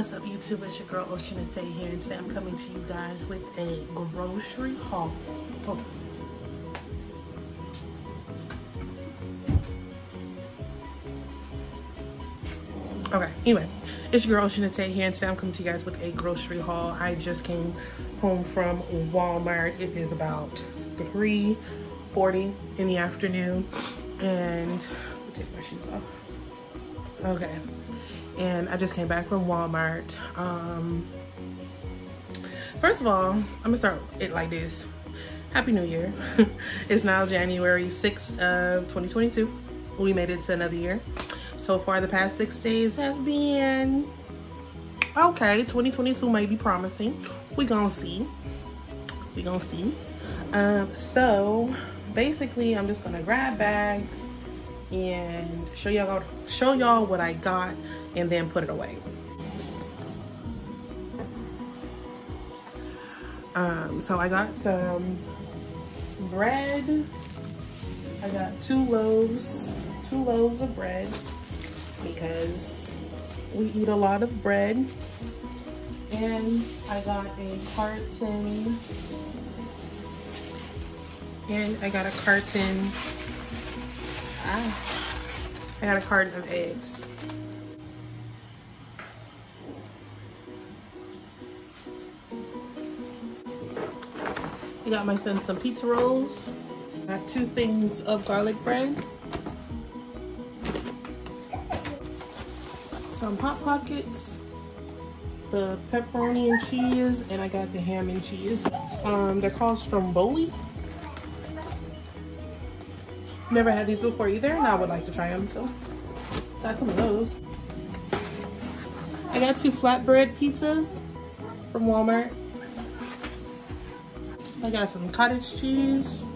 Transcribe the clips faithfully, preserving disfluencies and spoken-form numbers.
What's up, YouTube? It's your girl Osha Natae here, and today I'm coming to you guys with a grocery haul. Oh. Okay, anyway, it's your girl Osha Natae here, and today I'm coming to you guys with a grocery haul. I just came home from Walmart. It is about three forty in the afternoon, and I'll take my shoes off. Okay. And I just came back from Walmart. Um, first of all, I'm gonna start it like this. Happy New Year. It's now January sixth of twenty twenty-two. We made it to another year. So far, the past six days have been okay. twenty twenty-two may be promising. We gonna see, we gonna see. Um, so basically, I'm just gonna grab bags and show y'all show y'all what I got, and then put it away. Um, so I got some bread. I got two loaves, two loaves of bread, because we eat a lot of bread. And I got a carton, and I got a carton, ah, I got a carton of eggs. I got my son some pizza rolls. I got two things of garlic bread, some Hot Pockets, the pepperoni and cheese, and I got the ham and cheese. Um, they're called Stromboli. Never had these before either, and I would like to try them, so got some of those. I got two flatbread pizzas from Walmart. I got some cottage cheese.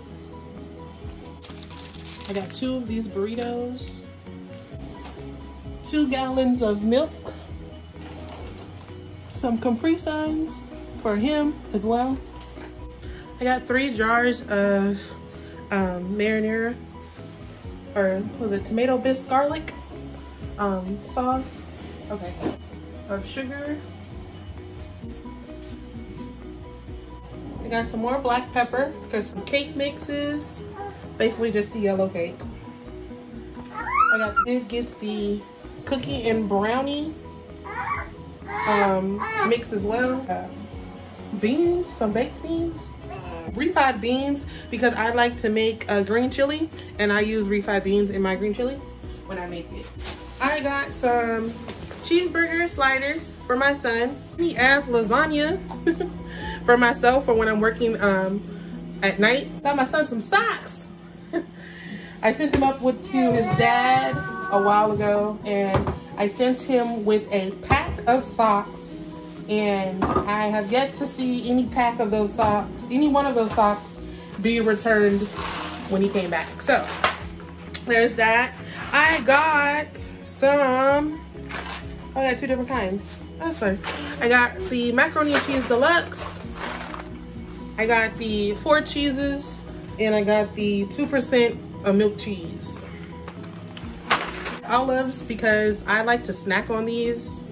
I got two of these burritos. Two gallons of milk. Some Capri Suns for him as well. I got three jars of um, marinara, or was it tomato bisque garlic um, sauce? Okay, of sugar. I got some more black pepper, because cake mixes, basically just the yellow cake. I got, did get the cookie and brownie um, mix as well. Uh, beans, some baked beans, refried beans, because I like to make a green chili, and I use refried beans in my green chili when I make it. I got some cheeseburger sliders for my son. He asked lasagna. For myself, for when I'm working um, at night. Got my son some socks. I sent him up with to his dad a while ago, and I sent him with a pack of socks, and I have yet to see any pack of those socks, any one of those socks, be returned when he came back. So there's that. I got some, I got two different kinds. That's fine. I got the macaroni and cheese deluxe. I got the four cheeses, and I got the two percent milk cheese. Olives, because I like to snack on these,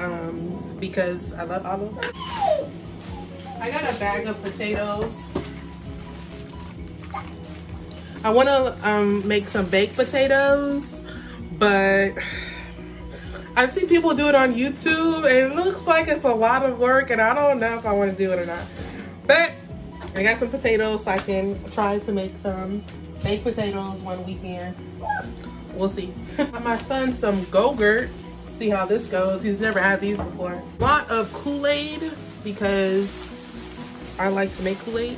um, because I love olives. I got a bag of potatoes. I want to um, make some baked potatoes, but I've seen people do it on YouTube, and it looks like it's a lot of work, and I don't know if I want to do it or not. But I got some potatoes, so I can try to make some baked potatoes one weekend. We'll see. Got my son some Go-Gurt. See how this goes. He's never had these before. A lot of Kool-Aid, because I like to make Kool-Aid.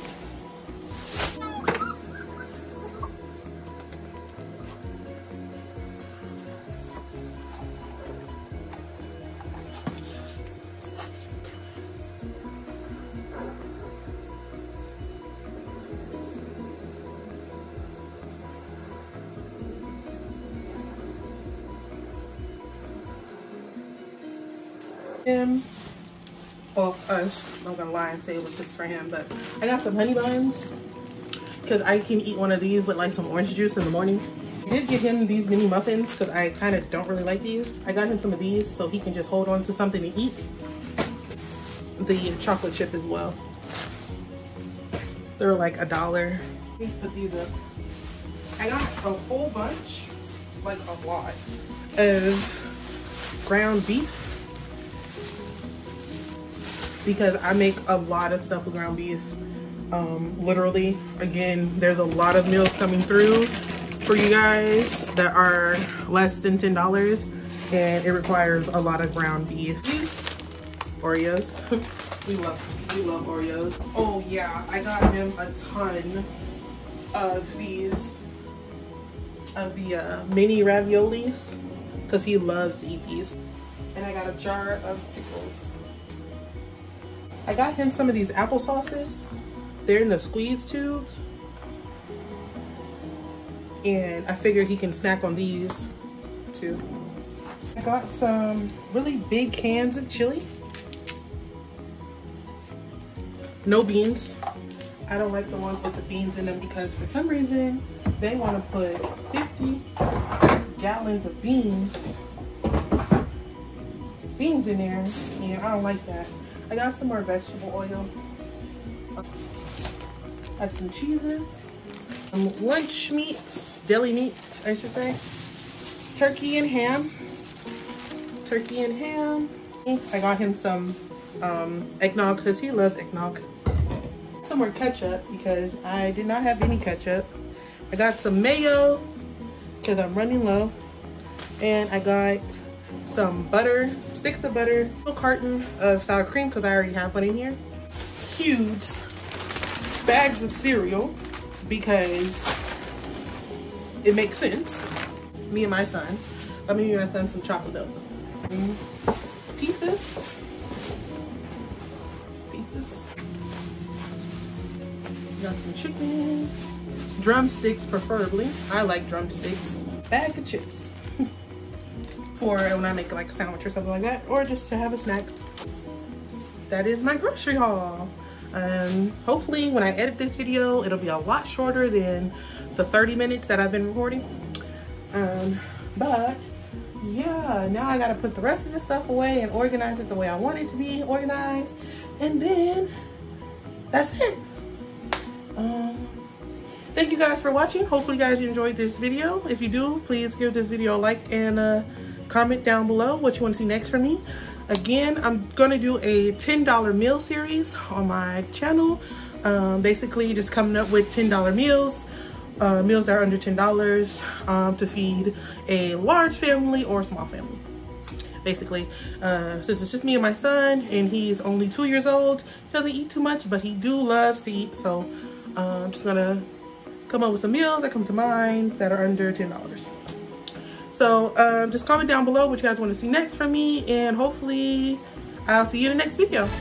Him, well, us, I'm not gonna lie and say it was just for him, but I got some honey buns, because I can eat one of these with like some orange juice in the morning. I did give him these mini muffins because I kind of don't really like these. I got him some of these so he can just hold on to something to eat. The chocolate chip as well. They're like a dollar. Let me put these up. I got a whole bunch, like a lot, of ground beef because I make a lot of stuff with ground beef. Um, literally, again, there's a lot of meals coming through for you guys that are less than ten dollars and it requires a lot of ground beef. These Oreos. we love we love Oreos. Oh yeah, I got him a ton of these of the uh, mini raviolis because he loves to eat these. And I got a jar of pickles. I got him some of these apple sauces. They're in the squeeze tubes. And I figured he can snack on these too. I got some really big cans of chili. No beans. I don't like the ones with the beans in them because for some reason they want to put fifty gallons of beans beans in there and I don't like that. I got some more vegetable oil. Got some cheeses, some lunch meat, deli meat I should say, turkey and ham, turkey and ham. I got him some um, eggnog because he loves eggnog. Some more ketchup because I did not have any ketchup. I got some mayo because I'm running low, and I got some butter, sticks of butter, a carton of sour cream because I already have one in here. Huge bags of cereal because it makes sense. Me and my son, I'm gonna give my son some chocolate milk. Pieces, pieces. Got some chicken, drumsticks preferably. I like drumsticks. Bag of chips for when I make like a sandwich or something like that, or just to have a snack. That is my grocery haul. Um, hopefully when I edit this video, it'll be a lot shorter than the thirty minutes that I've been recording. Um, but yeah, now I gotta put the rest of this stuff away and organize it the way I want it to be organized. And then that's it. Um, thank you guys for watching. Hopefully you guys enjoyed this video. If you do, please give this video a like and a comment down below what you want to see next from me. Again, I'm gonna do a ten dollar meal series on my channel. Um, basically just coming up with ten dollar meals, uh, meals that are under ten dollars um, to feed a large family or small family. Basically, uh, since it's just me and my son and he's only two years old, doesn't eat too much, but he do loves to eat. So Uh, I'm just gonna come up with some meals that come to mind that are under ten dollars. So um, just comment down below what you guys want to see next from me, and hopefully I'll see you in the next video.